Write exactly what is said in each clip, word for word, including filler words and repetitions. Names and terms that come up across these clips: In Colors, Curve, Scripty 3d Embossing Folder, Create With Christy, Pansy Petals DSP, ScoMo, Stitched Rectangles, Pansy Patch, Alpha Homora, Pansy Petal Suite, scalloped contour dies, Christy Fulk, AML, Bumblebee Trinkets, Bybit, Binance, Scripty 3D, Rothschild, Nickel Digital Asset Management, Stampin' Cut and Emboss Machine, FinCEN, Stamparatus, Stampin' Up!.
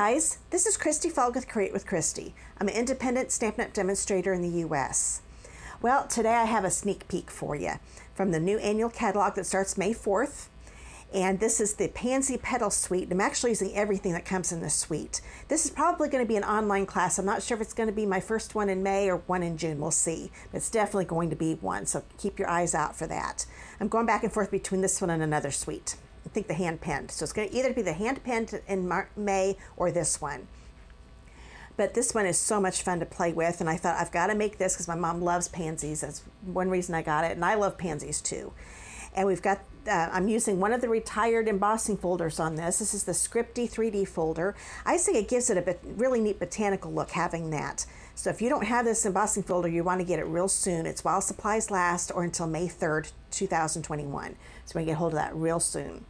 guys, this is Christy Fulk with Create with Christy. I'm an independent Stampin' Up! Demonstrator in the U S. Well, today I have a sneak peek for you from the new annual catalog that starts May fourth. And this is the Pansy Petal Suite. I'm actually using everything that comes in the suite. This is probably going to be an online class. I'm not sure if it's going to be my first one in May or one in June. We'll see. But it's definitely going to be one, so keep your eyes out for that. I'm going back and forth between this one and another suite. I think the hand-pinned. So it's going to either be the hand-pinned in May or this one. But this one is so much fun to play with, and I thought I've got to make this because my mom loves pansies. That's one reason I got it, and I love pansies too. And we've got, uh, I'm using one of the retired embossing folders on this. This is the Scripty three D folder. I think it gives it a really neat botanical look having that. So if you don't have this embossing folder, you want to get it real soon. It's while supplies last or until May third, two thousand twenty-one. So we're going to get hold of that real soon.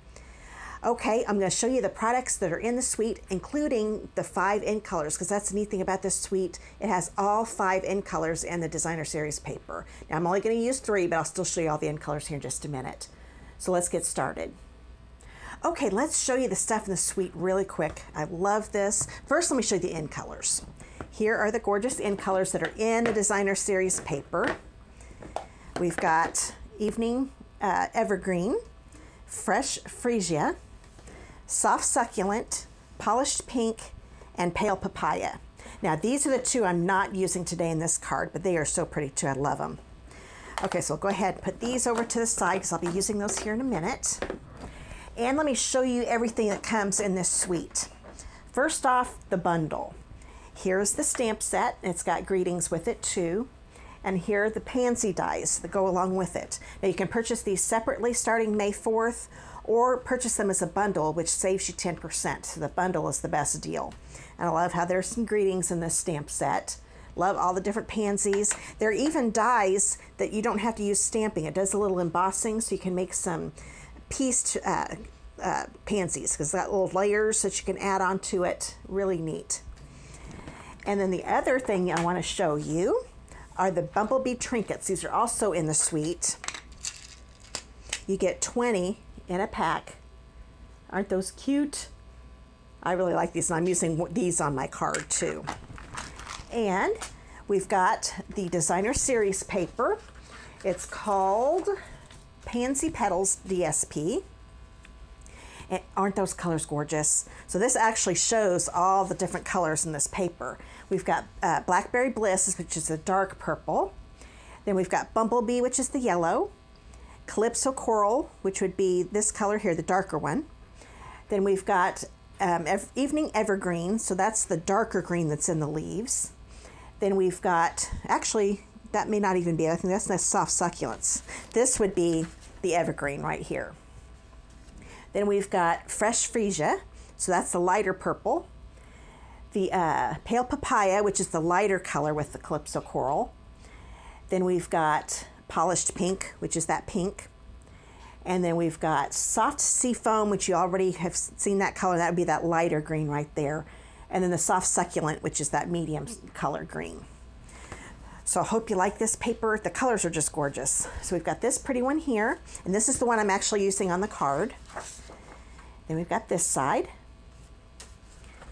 Okay, I'm going to show you the products that are in the suite, including the five In Colors, because that's the neat thing about this suite. It has all five In Colors and the Designer Series paper. Now, I'm only going to use three, but I'll still show you all the In Colors here in just a minute. So let's get started. Okay, let's show you the stuff in the suite really quick. I love this. First, let me show you the In Colors. Here are the gorgeous In Colors that are in the Designer Series paper. We've got Evening uh, Evergreen, Fresh Freesia, Soft Succulent, Polished Pink, and Pale Papaya. Now these are the two I'm not using today in this card, but they are so pretty too. I love them. Okay, so I'll go ahead and put these over to the side because I'll be using those here in a minute. And let me show you everything that comes in this suite. First off, the bundle. Here's the stamp set, and it's got greetings with it too. And here are the pansy dies that go along with it. Now you can purchase these separately starting May fourth, or purchase them as a bundle, which saves you ten percent. So the bundle is the best deal. And I love how there's some greetings in this stamp set. Love all the different pansies. There are even dies that you don't have to use stamping. It does a little embossing, so you can make some pieced uh, uh, pansies, because it's got little layers that you can add onto it. Really neat. And then the other thing I want to show you are the Bumblebee Trinkets. These are also in the suite. You get twenty in a pack. Aren't those cute? I really like these, and I'm using these on my card too. And we've got the Designer Series paper. It's called Pansy Petals D S P. And aren't those colors gorgeous? So this actually shows all the different colors in this paper. We've got uh, Blackberry Bliss, which is a dark purple. Then we've got Bumblebee, which is the yellow. Calypso Coral, which would be this color here, the darker one. Then we've got um, ev Evening Evergreen, so that's the darker green that's in the leaves. Then we've got, actually, that may not even be, I think that's the Soft Succulents. This would be the Evergreen right here. Then we've got Fresh Freesia, so that's the lighter purple. The uh, Pale Papaya, which is the lighter color with the Calypso Coral. Then we've got Polished Pink, which is that pink. And then we've got Soft Sea Foam, which you already have seen that color. That would be that lighter green right there. And then the Soft Succulent, which is that medium color green. So I hope you like this paper. The colors are just gorgeous. So we've got this pretty one here, and this is the one I'm actually using on the card. Then we've got this side,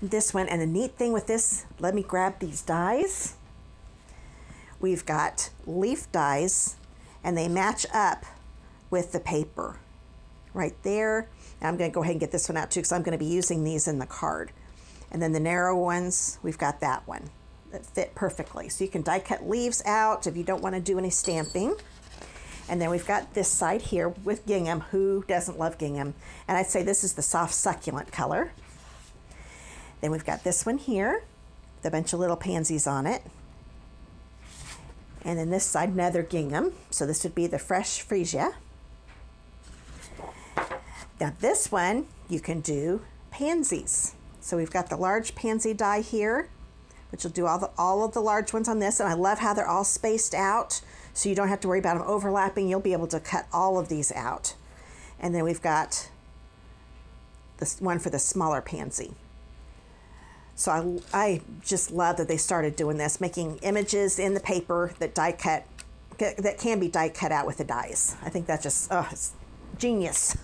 this one, and the neat thing with this, let me grab these dies. We've got leaf dies, and they match up with the paper right there. And I'm gonna go ahead and get this one out too, because I'm gonna be using these in the card. And then the narrow ones, we've got that one. That fit perfectly. So you can die cut leaves out if you don't want to do any stamping. And then we've got this side here with gingham. Who doesn't love gingham? And I'd say this is the Soft Succulent color. Then we've got this one here with a bunch of little pansies on it. And then this side, another gingham. So this would be the Fresh Freesia. Now this one, you can do pansies. So we've got the large pansy die here, which will do all, the, all of the large ones on this. And I love how they're all spaced out, so you don't have to worry about them overlapping. You'll be able to cut all of these out. And then we've got this one for the smaller pansy. So I, I just love that they started doing this, making images in the paper that die cut, that can be die cut out with the dies. I think that's just, oh, it's genius.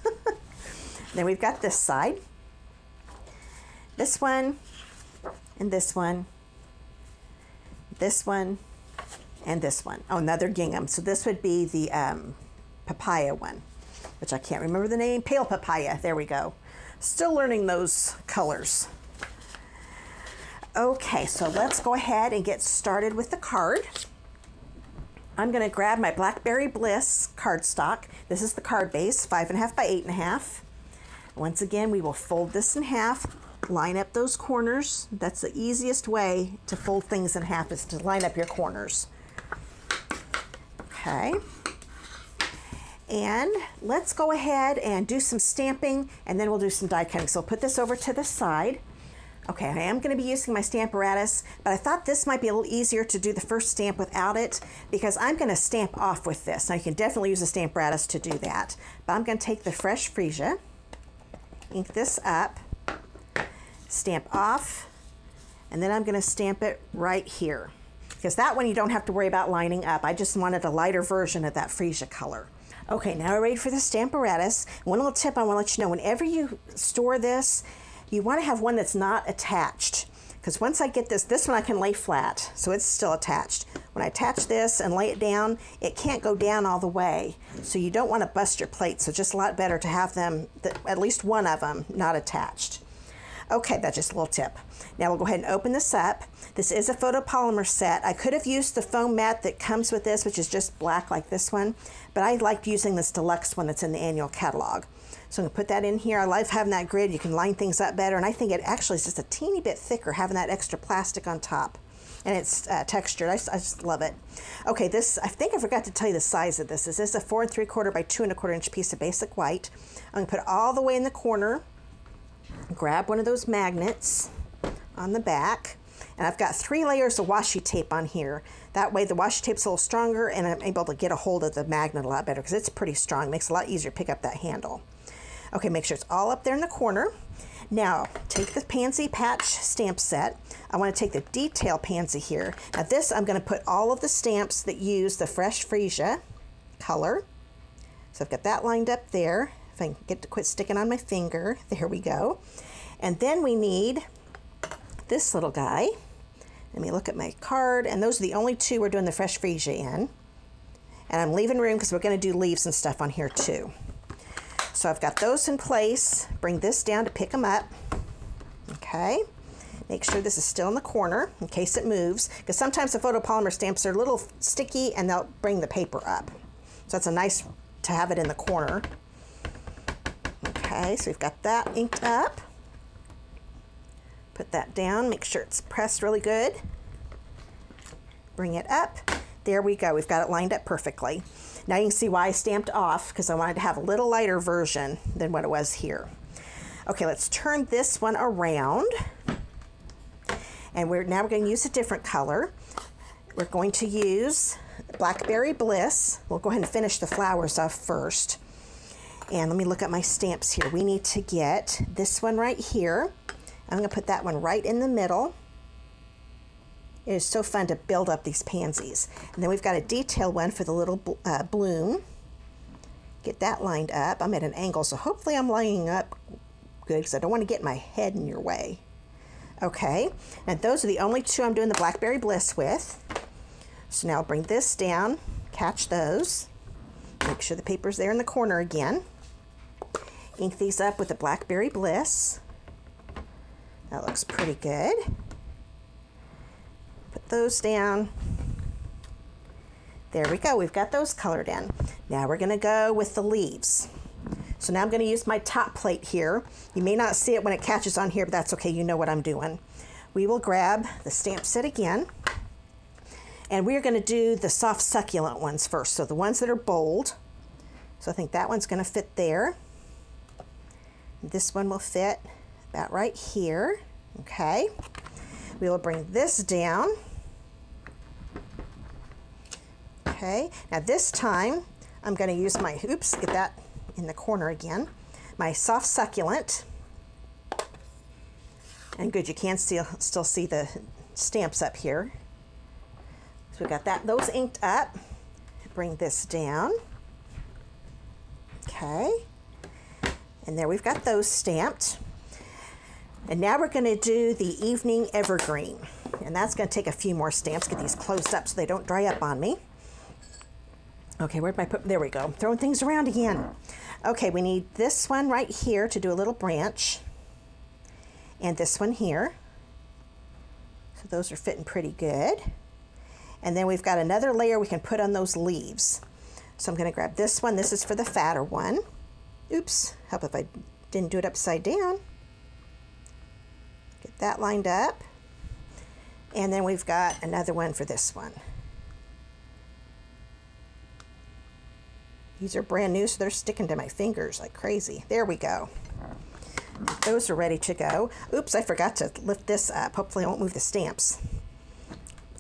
Then we've got this side. This one, and this one, this one, and this one. Oh, another gingham. So this would be the um, papaya one, which I can't remember the name. Pale papaya, there we go. Still learning those colors. Okay, so let's go ahead and get started with the card. I'm gonna grab my Blackberry Bliss cardstock. This is the card base, five and a half by eight and a half. Once again, we will fold this in half, line up those corners. That's the easiest way to fold things in half, is to line up your corners. Okay. And let's go ahead and do some stamping, and then we'll do some die cutting. So I'll put this over to the side. Okay, I am going to be using my Stamparatus, but I thought this might be a little easier to do the first stamp without it, because I'm going to stamp off with this. Now you can definitely use a Stamparatus to do that, but I'm going to take the fresh freesia, ink this up, stamp off, and then I'm going to stamp it right here, because that one you don't have to worry about lining up. I just wanted a lighter version of that freesia color. Okay, now we're ready for the Stamparatus. One little tip I want to let you know, whenever you store this, you want to have one that's not attached, because once I get this, this one I can lay flat, so it's still attached. When I attach this and lay it down, it can't go down all the way, so you don't want to bust your plate, so just a lot better to have them, at least one of them, not attached. Okay, that's just a little tip. Now we'll go ahead and open this up. This is a photopolymer set. I could have used the foam mat that comes with this, which is just black like this one, but I liked using this deluxe one that's in the annual catalog. So I'm gonna put that in here. I love having that grid. You can line things up better, and I think it actually is just a teeny bit thicker having that extra plastic on top. And it's uh, textured. I, I just love it. Okay, this, I think I forgot to tell you the size of this. This is a four and three quarter by two and a quarter inch piece of basic white. I'm gonna put it all the way in the corner. Grab one of those magnets on the back, and I've got three layers of washi tape on here. That way the washi tape's a little stronger, and I'm able to get a hold of the magnet a lot better, because it's pretty strong. It makes it a lot easier to pick up that handle. Okay, make sure it's all up there in the corner. Now, take the Pansy Patch stamp set. I want to take the detail pansy here. Now this, I'm going to put all of the stamps that use the fresh freesia color. So I've got that lined up there. If I can get to quit sticking on my finger, there we go. And then we need this little guy. Let me look at my card, and those are the only two we're doing the fresh freesia in. And I'm leaving room because we're gonna do leaves and stuff on here too. So I've got those in place. Bring this down to pick them up, okay? Make sure this is still in the corner in case it moves, because sometimes the photopolymer stamps are a little sticky and they'll bring the paper up. So that's a nice to have it in the corner. Okay, so we've got that inked up. Put that down, make sure it's pressed really good. Bring it up. There we go, we've got it lined up perfectly. Now you can see why I stamped off, because I wanted to have a little lighter version than what it was here. Okay, let's turn this one around. And we're now we're going to use a different color. We're going to use Blackberry Bliss. We'll go ahead and finish the flowers off first. And let me look at my stamps here. We need to get this one right here. I'm gonna put that one right in the middle. It is so fun to build up these pansies. And then we've got a detail one for the little uh, bloom. Get that lined up. I'm at an angle, so hopefully I'm lining up good, because I don't wanna get my head in your way. Okay, and those are the only two I'm doing the Blackberry Bliss with. So now I'll bring this down, catch those. Make sure the paper's there in the corner again. Ink these up with the Blackberry Bliss. That looks pretty good. Put those down. There we go, we've got those colored in. Now we're gonna go with the leaves. So now I'm gonna use my top plate here. You may not see it when it catches on here, but that's okay, you know what I'm doing. We will grab the stamp set again, and we're gonna do the soft succulent ones first. So the ones that are bold. So I think that one's gonna fit there. This one will fit about right here, okay? We will bring this down. Okay, now this time, I'm gonna use my, oops, get that in the corner again, my soft succulent. And good, you can still, still see the stamps up here. So we got that, those inked up. Bring this down. Okay, and there we've got those stamped. And now we're going to do the Evening Evergreen. And that's going to take a few more stamps. Get these closed up so they don't dry up on me. Okay, where'd my put? There we go. I'm throwing things around again. Okay, we need this one right here to do a little branch. And this one here. So those are fitting pretty good. And then we've got another layer we can put on those leaves. So I'm going to grab this one. This is for the fatter one. Oops, help if I didn't do it upside down. Get that lined up. And then we've got another one for this one. These are brand new, so they're sticking to my fingers like crazy. There we go. Those are ready to go. Oops, I forgot to lift this up. Hopefully I won't move the stamps.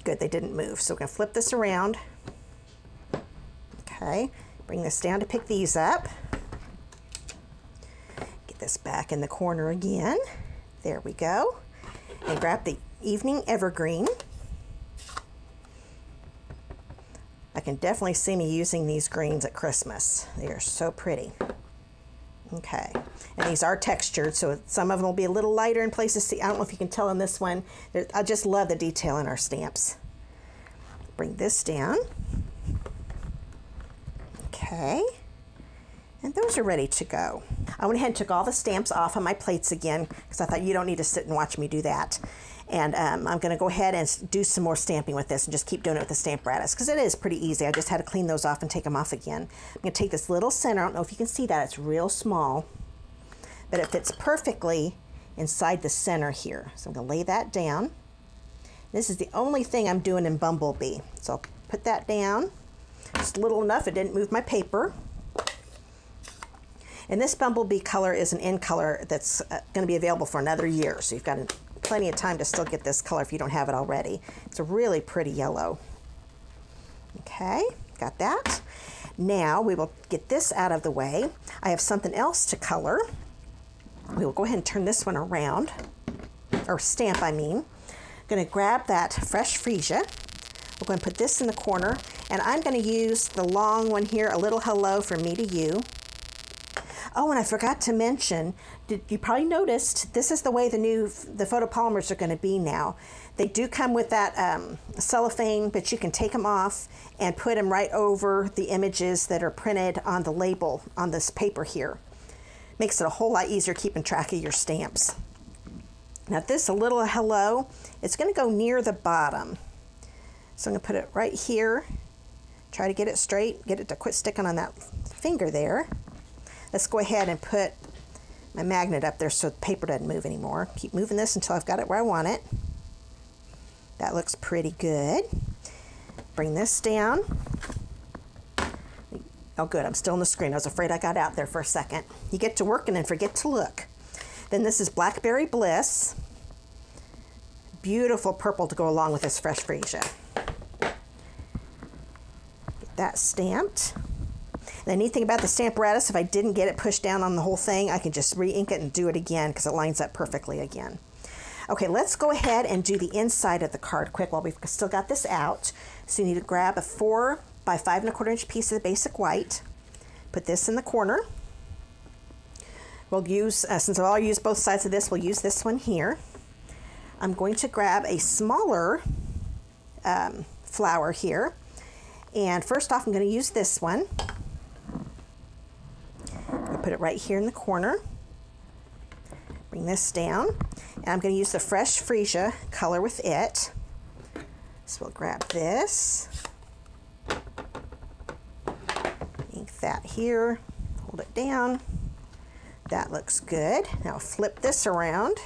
Good, they didn't move. So we're going to flip this around. Okay, bring this down to pick these up. Get this back in the corner again. There we go. And grab the Evening Evergreen. I can definitely see me using these greens at Christmas. They are so pretty. Okay, and these are textured, so some of them will be a little lighter in places. See, I don't know if you can tell on this one. There, I just love the detail in our stamps. Bring this down. Okay, and those are ready to go. I went ahead and took all the stamps off of my plates again because I thought you don't need to sit and watch me do that. And um, I'm going to go ahead and do some more stamping with this and just keep doing it with the Stamparatus because it is pretty easy. I just had to clean those off and take them off again. I'm going to take this little center. I don't know if you can see that. It's real small, but it fits perfectly inside the center here. So I'm going to lay that down. This is the only thing I'm doing in Bumblebee. So I'll put that down. Just little enough it didn't move my paper. And this Bumblebee color is an in color that's going to be available for another year. So you've got plenty of time to still get this color if you don't have it already. It's a really pretty yellow. Okay, got that. Now we will get this out of the way. I have something else to color. We will go ahead and turn this one around, or stamp, I mean. I'm going to grab that fresh freesia. We're going to put this in the corner, and I'm going to use the long one here, a little hello from me to you. Oh, and I forgot to mention, did, you probably noticed, this is the way the new the photopolymers are going to be now. They do come with that um, cellophane, but you can take them off and put them right over the images that are printed on the label on this paper here. Makes it a whole lot easier keeping track of your stamps. Now this a little hello, it's going to go near the bottom. So I'm going to put it right here, try to get it straight, get it to quit sticking on that finger there. Let's go ahead and put my magnet up there so the paper doesn't move anymore. Keep moving this until I've got it where I want it. That looks pretty good. Bring this down. Oh good, I'm still on the screen. I was afraid I got out there for a second. You get to work and then forget to look. Then this is Blackberry Bliss. Beautiful purple to go along with this fresh freesia. Get that stamped. The neat thing about the Stamparatus, if I didn't get it pushed down on the whole thing, I can just re-ink it and do it again because it lines up perfectly again. Okay, let's go ahead and do the inside of the card quick while we've still got this out. So you need to grab a four by five and a quarter inch piece of the basic white. Put this in the corner. We'll use, uh, since I'll use both sides of this, we'll use this one here. I'm going to grab a smaller um, flower here. And first off, I'm going to use this one. Put it right here in the corner. Bring this down, and I'm going to use the fresh freesia color with it. So we'll grab this, ink that here, hold it down. That looks good. Now flip this around,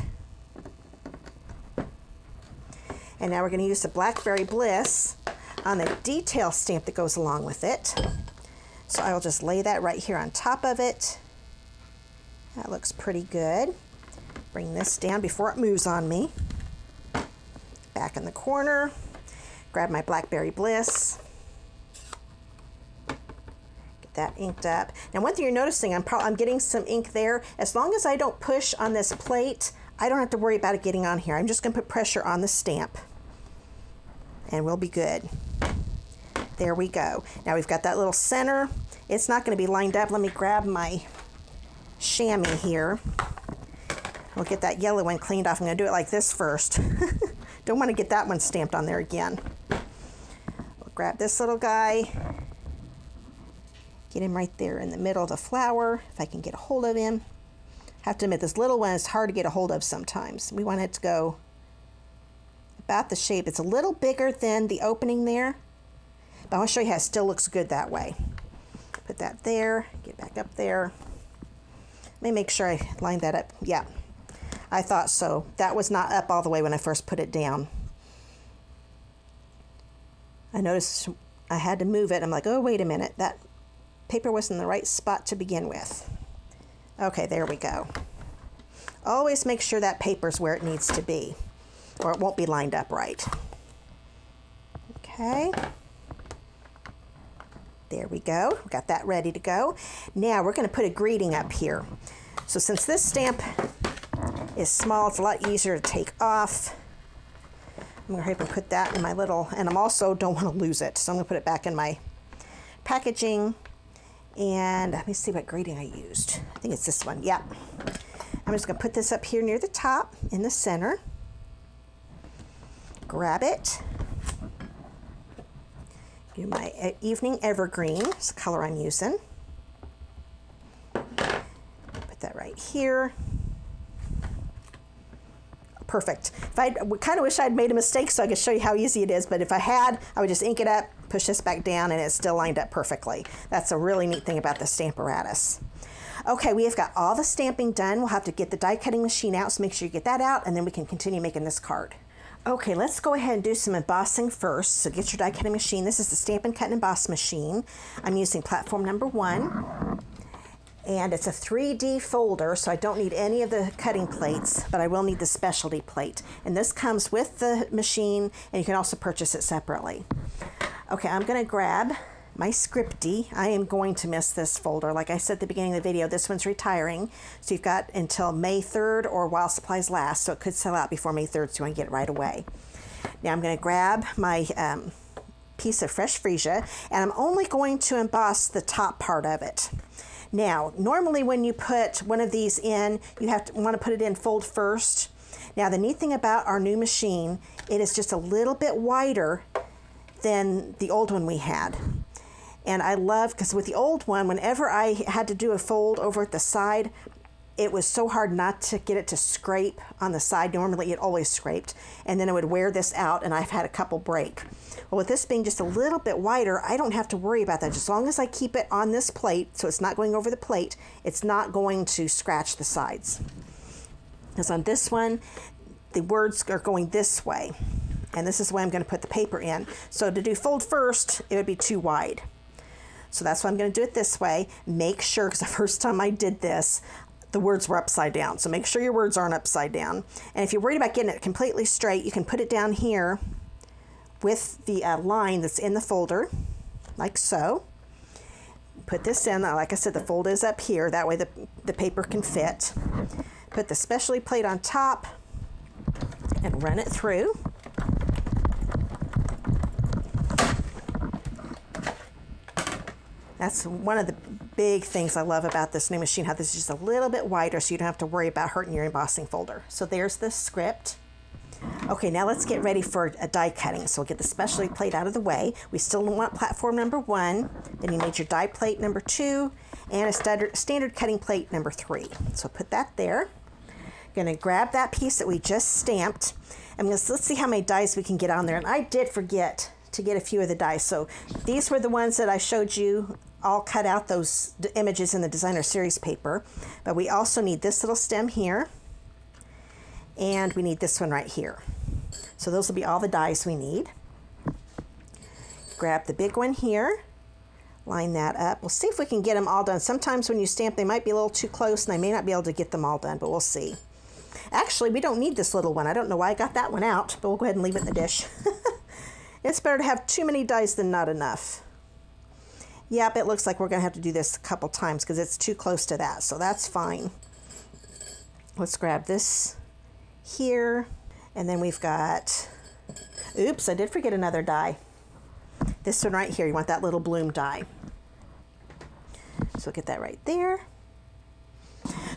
and now we're going to use the Blackberry Bliss on the detail stamp that goes along with it. So I'll just lay that right here on top of it. That looks pretty good. Bring this down before it moves on me. Back in the corner, grab my Blackberry Bliss. Get that inked up. Now one thing you're noticing, I'm, I'm getting some ink there. As long as I don't push on this plate, I don't have to worry about it getting on here. I'm just gonna put pressure on the stamp and we'll be good. There we go. Now we've got that little center. It's not going to be lined up. Let me grab my chamois here. We'll get that yellow one cleaned off. I'm going to do it like this first. Don't want to get that one stamped on there again. We'll grab this little guy. Get him right there in the middle of the flower, if I can get a hold of him. I have to admit, this little one is hard to get a hold of sometimes. We want it to go about the shape. It's a little bigger than the opening there, but I want to show you how it still looks good that way. Put that there, get back up there. Let me make sure I lined that up. Yeah, I thought so. That was not up all the way when I first put it down. I noticed I had to move it. I'm like, oh, wait a minute. That paper was in the right spot to begin with. Okay, there we go. Always make sure that paper's where it needs to be, or it won't be lined up right. Okay. There we go. We got that ready to go. Now we're going to put a greeting up here. So since this stamp is small, it's a lot easier to take off. I'm going to hurry up and put that in my little, and I'm also don't want to lose it, so I'm going to put it back in my packaging. And let me see what grading I used. I think it's this one. Yep. I'm just going to put this up here near the top in the center. Grab it. Do my Evening Evergreen. It's the color I'm using. Put that right here. Perfect. If I kind of wish I'd made a mistake so I could show you how easy it is, but if I had, I would just ink it up, push this back down, and it's still lined up perfectly. That's a really neat thing about the Stamparatus. Okay, we have got all the stamping done. We'll have to get the die cutting machine out, so make sure you get that out, and then we can continue making this card. Okay, let's go ahead and do some embossing first. So get your die cutting machine. This is the Stampin' Cut and Emboss Machine. I'm using platform number one. And it's a three D folder, so I don't need any of the cutting plates, but I will need the specialty plate. And this comes with the machine, and you can also purchase it separately. Okay, I'm gonna grab my Scripty. I am going to miss this folder. Like I said at the beginning of the video, this one's retiring. So you've got until May third or while supplies last, so it could sell out before May third, so you wanna get it right away. Now I'm gonna grab my um, piece of fresh freesia, and I'm only going to emboss the top part of it. Now, normally when you put one of these in, you have to want to put it in fold first. Now, the neat thing about our new machine, it is just a little bit wider than the old one we had. And I love, because with the old one, whenever I had to do a fold over at the side, it was so hard not to get it to scrape on the side. Normally it always scraped, and then it would wear this out, and I've had a couple break. Well, with this being just a little bit wider, I don't have to worry about that. As long as I keep it on this plate, so it's not going over the plate, it's not going to scratch the sides. Because on this one, the words are going this way, and this is where I'm going to put the paper in. So to do fold first, it would be too wide. So that's why I'm going to do it this way. Make sure, because the first time I did this, the words were upside down, so make sure your words aren't upside down. And if you're worried about getting it completely straight, you can put it down here with the uh, line that's in the folder, like so. Put this in. Like I said, the fold is up here. That way the, the paper can fit. Put the specialty plate on top and run it through. That's one of the big things I love about this new machine, how this is just a little bit wider, so you don't have to worry about hurting your embossing folder. So there's the script. Okay, now let's get ready for a die cutting. So we'll get the specialty plate out of the way. We still want platform number one, then you need your die plate number two, and a standard, standard cutting plate number three. So put that there. I'm gonna grab that piece that we just stamped. I'm gonna, let's see how many dies we can get on there. And I did forget to get a few of the dies. So these were the ones that I showed you. I'll cut out those images in the designer series paper, but we also need this little stem here, and we need this one right here. So those will be all the dies we need. Grab the big one here, line that up. We'll see if we can get them all done. Sometimes when you stamp, they might be a little too close, and I may not be able to get them all done, but we'll see. Actually, we don't need this little one. I don't know why I got that one out, but we'll go ahead and leave it in the dish. It's better to have too many dies than not enough. Yep, it looks like we're going to have to do this a couple times because it's too close to that, so that's fine. Let's grab this here, and then we've got, oops, I did forget another die. This one right here, you want that little bloom die. So get that right there.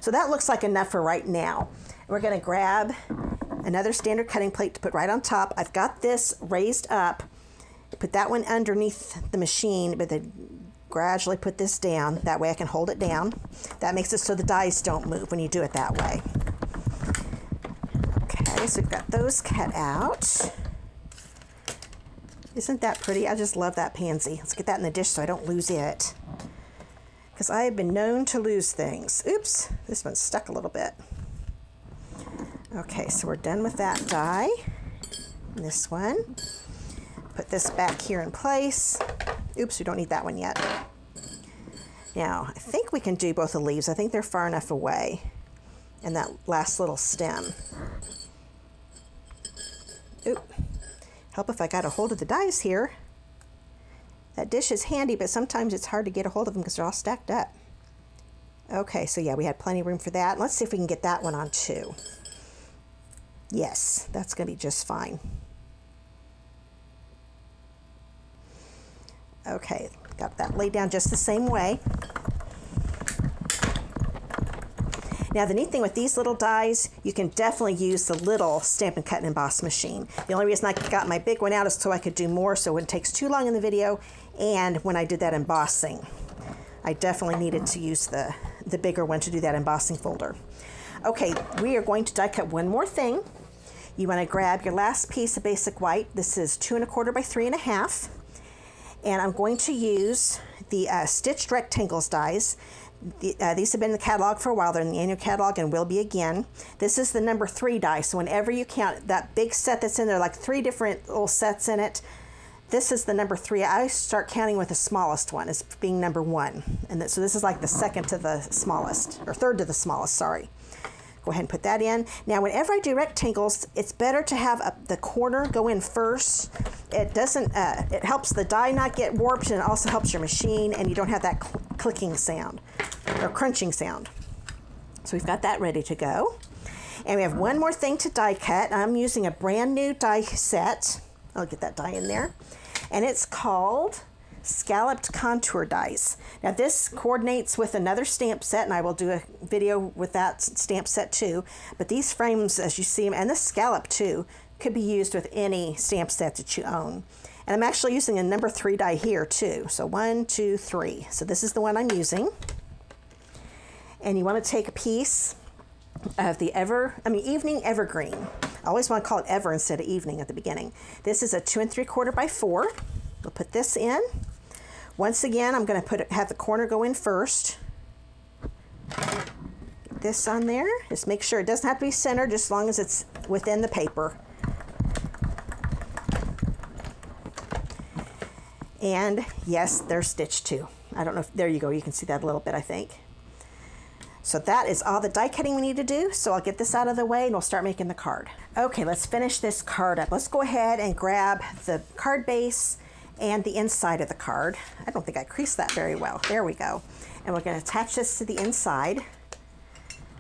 So that looks like enough for right now. We're going to grab another standard cutting plate to put right on top. I've got this raised up. Put that one underneath the machine, but then gradually put this down. That way I can hold it down. That makes it so the dies don't move when you do it that way. Okay, so we've got those cut out. Isn't that pretty? I just love that pansy. Let's get that in the dish so I don't lose it, because I have been known to lose things. Oops, this one's stuck a little bit. Okay, so we're done with that die. This one. Put this back here in place. Oops, we don't need that one yet. Now, I think we can do both the leaves. I think they're far enough away. And that last little stem. Oop. Help if I got a hold of the dies here. That dish is handy, but sometimes it's hard to get a hold of them because they're all stacked up. Okay, so yeah, we had plenty of room for that. Let's see if we can get that one on too. Yes, that's going to be just fine. Okay, got that laid down just the same way. Now the neat thing with these little dies, you can definitely use the little Stampin' Cut and Emboss machine. The only reason I got my big one out is so I could do more, so it takes too long in the video, and when I did that embossing, I definitely needed to use the, the bigger one to do that embossing folder. Okay, we are going to die cut one more thing. You want to grab your last piece of basic white. This is two and a quarter by three and a half. And I'm going to use the uh, Stitched Rectangles dies. The, uh, these have been in the catalog for a while. They're in the annual catalog and will be again. This is the number three die. So whenever you count that big set that's in there, like three different little sets in it, this is the number three. I start counting with the smallest one as being number one. And that, so this is like the second to the smallest, or third to the smallest, sorry. Go ahead and put that in. Now, whenever I do rectangles, it's better to have a, the corner go in first. It doesn't, uh, it helps the die not get warped, and it also helps your machine, and you don't have that cl clicking sound or crunching sound. So we've got that ready to go. And we have one more thing to die cut. I'm using a brand new die set. I'll get that die in there. And it's called scalloped contour dies. Now this coordinates with another stamp set, and I will do a video with that stamp set too, but these frames, as you see them, and the scallop too, could be used with any stamp set that you own. And I'm actually using a number three die here too. So one, two, three. So this is the one I'm using. And you want to take a piece of the ever, I mean evening evergreen. I always want to call it ever instead of evening at the beginning. This is a two and three quarter by four. We'll put this in. Once again, I'm going to put it, have the corner go in first. Get this on there. Just make sure it doesn't have to be centered, just as long as it's within the paper. And yes, they're stitched too. I don't know if, there you go, you can see that a little bit, I think. So that is all the die cutting we need to do. So I'll get this out of the way and we'll start making the card. Okay, let's finish this card up. Let's go ahead and grab the card base and the inside of the card. I don't think I creased that very well. There we go. And we're going to attach this to the inside.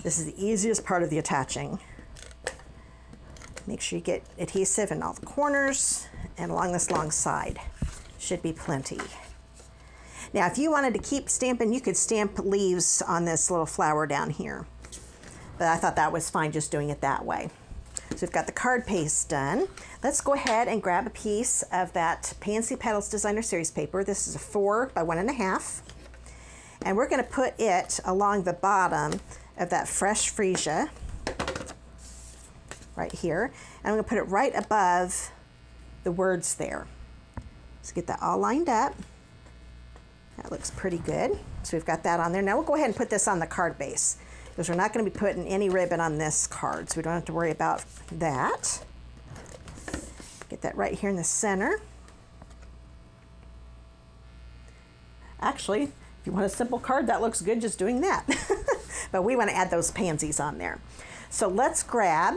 This is the easiest part of the attaching. Make sure you get adhesive in all the corners and along this long side. Should be plenty. Now, if you wanted to keep stamping, you could stamp leaves on this little flower down here. But I thought that was fine just doing it that way. So we've got the card base done. Let's go ahead and grab a piece of that Pansy Petals Designer Series paper. This is a four by one and a half. And we're going to put it along the bottom of that fresh freesia right here. And I'm going to put it right above the words there. Let's get that all lined up. That looks pretty good. So we've got that on there. Now we'll go ahead and put this on the card base, because we're not going to be putting any ribbon on this card, so we don't have to worry about that. Get that right here in the center. Actually, if you want a simple card, that looks good just doing that. But we want to add those pansies on there. So let's grab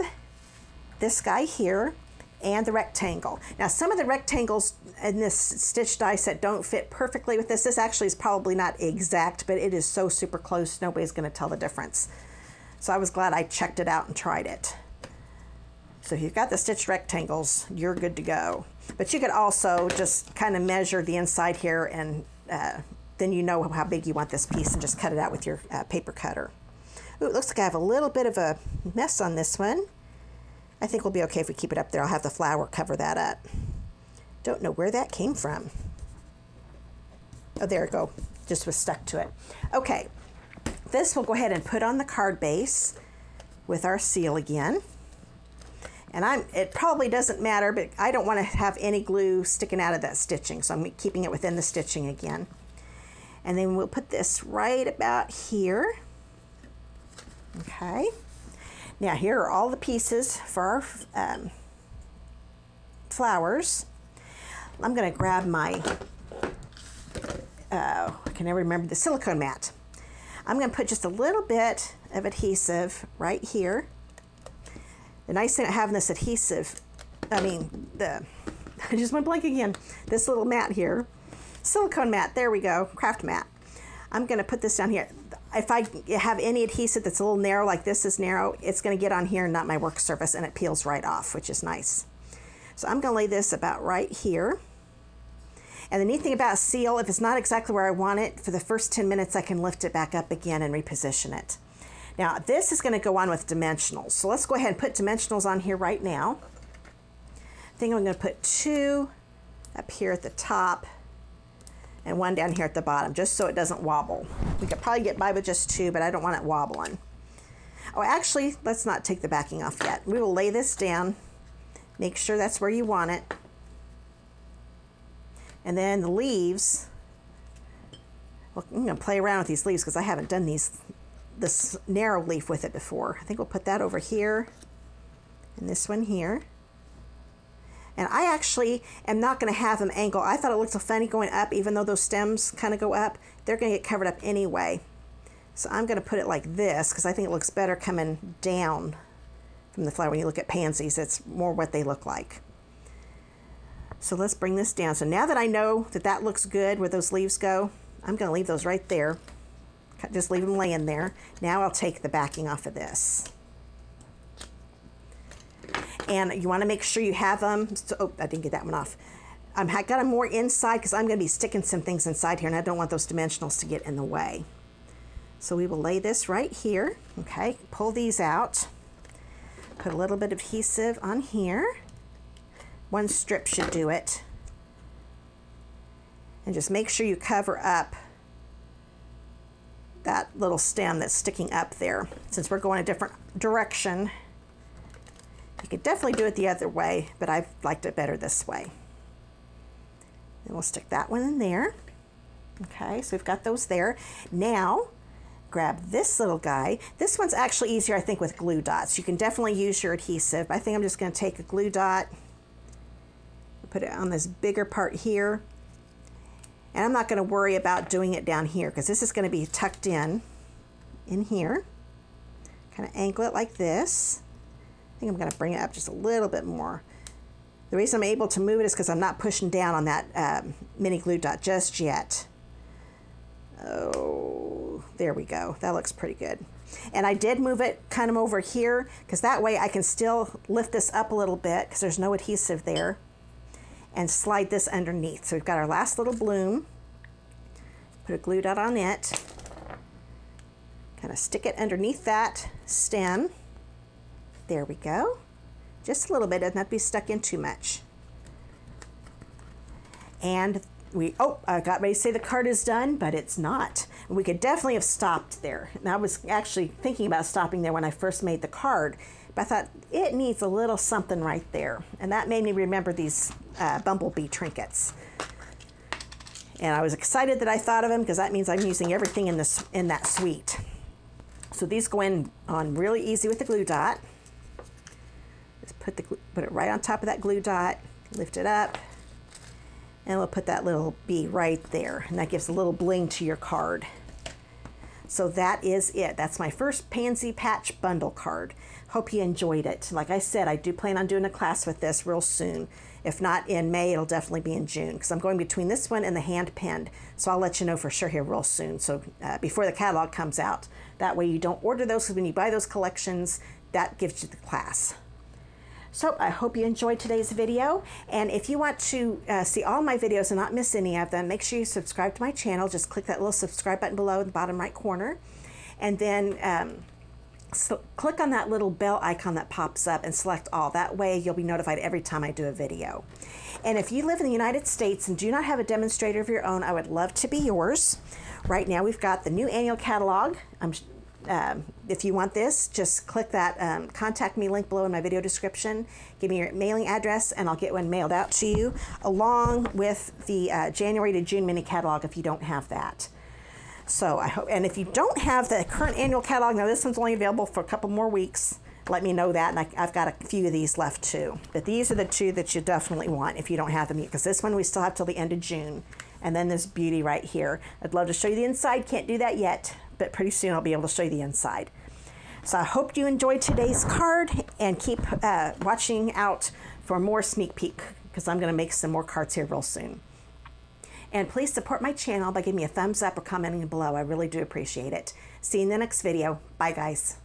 this guy here and the rectangle. Now some of the rectangles in this stitch die set don't fit perfectly with this. This actually is probably not exact, but it is so super close, nobody's gonna tell the difference. So I was glad I checked it out and tried it. So if you've got the stitched rectangles, you're good to go. But you could also just kind of measure the inside here, and uh, then you know how big you want this piece and just cut it out with your uh, paper cutter. Ooh, it looks like I have a little bit of a mess on this one. I think we'll be okay if we keep it up there. I'll have the flower cover that up. Don't know where that came from. Oh, there we go. Just was stuck to it. Okay, this we'll go ahead and put on the card base with our seal again. And I'm, it probably doesn't matter, but I don't want to have any glue sticking out of that stitching, so I'm keeping it within the stitching again. And then we'll put this right about here. Okay. Now here are all the pieces for our um, flowers. I'm going to grab my, uh, I can never remember, the silicone mat. I'm going to put just a little bit of adhesive right here. The nice thing about having this adhesive, I mean, the, I just went blank again. This little mat here, silicone mat, there we go, craft mat. I'm gonna put this down here. If I have any adhesive that's a little narrow, like this is narrow, it's gonna get on here and not my work surface, and it peels right off, which is nice. So I'm gonna lay this about right here. And the neat thing about seal, if it's not exactly where I want it, for the first ten minutes, I can lift it back up again and reposition it. Now this is going to go on with dimensionals. So let's go ahead and put dimensionals on here right now. I think I'm going to put two up here at the top and one down here at the bottom, just so it doesn't wobble. We could probably get by with just two, but I don't want it wobbling. Oh, actually, let's not take the backing off yet. We will lay this down, make sure that's where you want it. And then the leaves, well, I'm going to play around with these leaves because I haven't done these this narrow leaf with it before. I think we'll put that over here and this one here. And I actually am not going to have them angle. I thought it looked so funny going up, even though those stems kind of go up. They're going to get covered up anyway. So I'm going to put it like this because I think it looks better coming down from the flower. When you look at pansies, it's more what they look like. So let's bring this down. So now that I know that that looks good where those leaves go, I'm going to leave those right there. Just leave them laying there. Now I'll take the backing off of this. And you want to make sure you have them. So, oh, I didn't get that one off. Um, I got them more inside because I'm going to be sticking some things inside here, and I don't want those dimensionals to get in the way. So we will lay this right here. Okay, pull these out. Put a little bit of adhesive on here. One strip should do it. And just make sure you cover up that little stem that's sticking up there. Since we're going a different direction, you could definitely do it the other way, but I liked it better this way. And we'll stick that one in there. Okay, so we've got those there. Now, grab this little guy. This one's actually easier, I think, with glue dots. You can definitely use your adhesive. I think I'm just gonna take a glue dot, put it on this bigger part here. And I'm not going to worry about doing it down here because this is going to be tucked in, in here. Kind of angle it like this. I think I'm going to bring it up just a little bit more. The reason I'm able to move it is because I'm not pushing down on that um, mini glue dot just yet. Oh, there we go. That looks pretty good. And I did move it kind of over here because that way I can still lift this up a little bit because there's no adhesive there. And slide this underneath. So we've got our last little bloom. Put a glue dot on it. Kind of stick it underneath that stem. There we go. Just a little bit, doesn't have to be stuck in too much. And we, oh, I got ready to say the card is done, but it's not. We could definitely have stopped there. And I was actually thinking about stopping there when I first made the card. But I thought, it needs a little something right there. And that made me remember these uh, Bumblebee Trinkets. And I was excited that I thought of them because that means I'm using everything in, this, in that suite. So these go in on really easy with the glue dot. Just put, the, put it right on top of that glue dot, lift it up, and we'll put that little bee right there. And that gives a little bling to your card. So that is it. That's my first Pansy Patch bundle card. Hope you enjoyed it. Like I said, I do plan on doing a class with this real soon. If not in May, it'll definitely be in June because I'm going between this one and the hand pinned. So I'll let you know for sure here real soon. So uh, before the catalog comes out, that way you don't order those because when you buy those collections, that gives you the class. So I hope you enjoyed today's video. And if you want to uh, see all my videos and not miss any of them, make sure you subscribe to my channel. Just click that little subscribe button below in the bottom right corner. And then um, so click on that little bell icon that pops up and select all. That way you'll be notified every time I do a video. And if you live in the United States and do not have a demonstrator of your own, I would love to be yours. Right now we've got the new annual catalog. I'm, um, if you want this, just click that um, contact me link below in my video description. Give me your mailing address and I'll get one mailed out to you, along with the uh, January to June mini catalog if you don't have that. So I hope, and if you don't have the current annual catalog, now this one's only available for a couple more weeks, let me know that, and I, I've got a few of these left too. But these are the two that you definitely want if you don't have them yet, because this one we still have till the end of June. And then this beauty right here. I'd love to show you the inside, can't do that yet, but pretty soon I'll be able to show you the inside. So I hope you enjoyed today's card, and keep uh, watching out for more sneak peek, because I'm gonna make some more cards here real soon. And please support my channel by giving me a thumbs up or commenting below. I really do appreciate it. See you in the next video. Bye, guys.